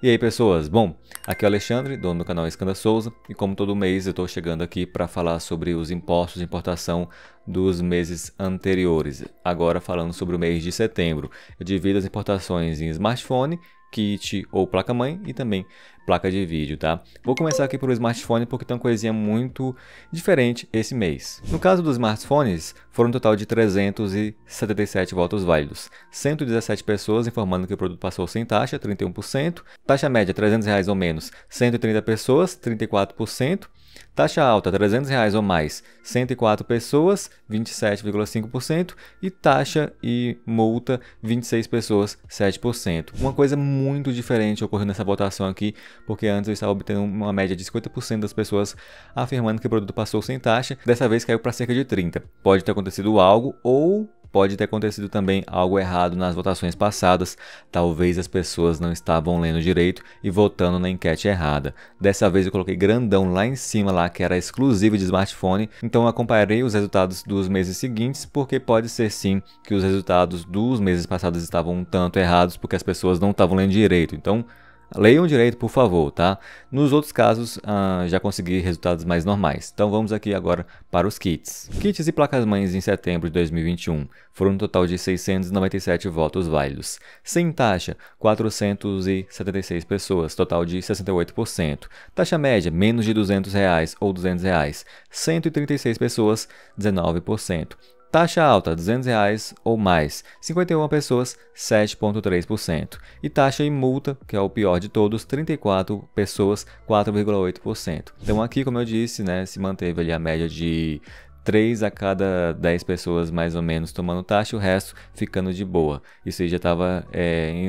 E aí pessoas, bom, aqui é o Alexandre, dono do canal Escanda Souza, e como todo mês eu estou chegando aqui para falar sobre os impostos de importação dos meses anteriores. Agora falando sobre o mês de setembro, eu divido as importações em smartphone, kit ou placa-mãe e também placa de vídeo, tá? Vou começar aqui pelo smartphone porque tem uma coisinha muito diferente esse mês. No caso dos smartphones, foram um total de 377 votos válidos, 117 pessoas informando que o produto passou sem taxa, 31%, taxa média R$300 ou menos, 130 pessoas, 34%, taxa alta R$300 ou mais, 104 pessoas, 27,5%, e taxa e multa 26 pessoas, 7%. Uma coisa muito diferente ocorreu nessa votação aqui, porque antes eu estava obtendo uma média de 50% das pessoas afirmando que o produto passou sem taxa, dessa vez caiu para cerca de 30%. Pode ter acontecido algo ou pode ter acontecido também algo errado nas votações passadas, talvez as pessoas não estavam lendo direito e votando na enquete errada. Dessa vez eu coloquei grandão lá em cima, lá que era exclusivo de smartphone, então eu comparei os resultados dos meses seguintes, porque pode ser sim que os resultados dos meses passados estavam um tanto errados, porque as pessoas não estavam lendo direito, então leiam direito, por favor, tá? Nos outros casos, já consegui resultados mais normais. Então vamos aqui agora para os kits. Kits e placas-mães em setembro de 2021 foram um total de 697 votos válidos. Sem taxa, 476 pessoas, total de 68%. Taxa média, menos de R$200 ou R$200, 136 pessoas, 19%. Taxa alta, R$200 ou mais, 51 pessoas, 7,3%. E taxa e multa, que é o pior de todos, 34 pessoas, 4,8%. Então aqui, como eu disse, né, se manteve ali a média de 3 a cada 10 pessoas mais ou menos tomando taxa, o resto ficando de boa. Isso aí já estava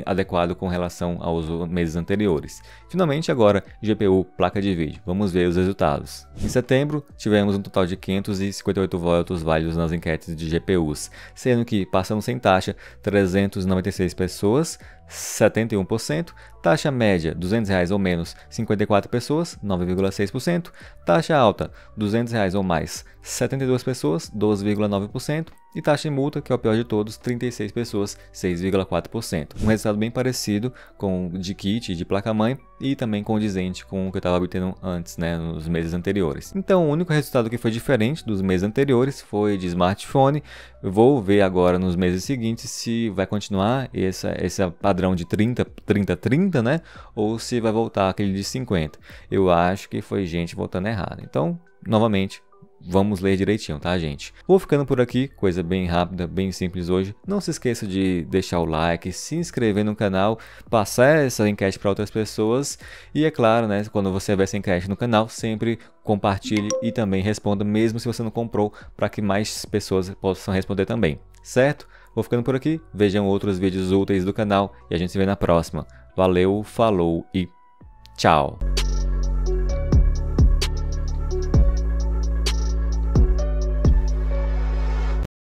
adequado com relação aos meses anteriores. Finalmente agora, GPU, placa de vídeo. Vamos ver os resultados. Em setembro, tivemos um total de 558 votos válidos nas enquetes de GPUs, sendo que, passando sem taxa, 396 pessoas, 71%, taxa média R$200 ou menos, 54 pessoas, 9,6%, taxa alta R$200 ou mais, 72 pessoas, 12,9%, e taxa e multa, que é o pior de todos, 36 pessoas, 6,4%. Um resultado bem parecido com o de kit e de placa-mãe, e também condizente com o que eu estava obtendo antes, né, nos meses anteriores. Então o único resultado que foi diferente dos meses anteriores foi de smartphone. Eu vou ver agora nos meses seguintes se vai continuar esse padrão de 30, 30, 30, né, ou se vai voltar aquele de 50. Eu acho que foi gente votando errado. Então, novamente, vamos ler direitinho, tá, gente? Vou ficando por aqui, coisa bem rápida, bem simples hoje. Não se esqueça de deixar o like, se inscrever no canal, passar essa enquete para outras pessoas. E é claro, né, quando você ver essa enquete no canal, sempre compartilhe e também responda, mesmo se você não comprou, para que mais pessoas possam responder também, certo? Vou ficando por aqui, vejam outros vídeos úteis do canal e a gente se vê na próxima. Valeu, falou e tchau!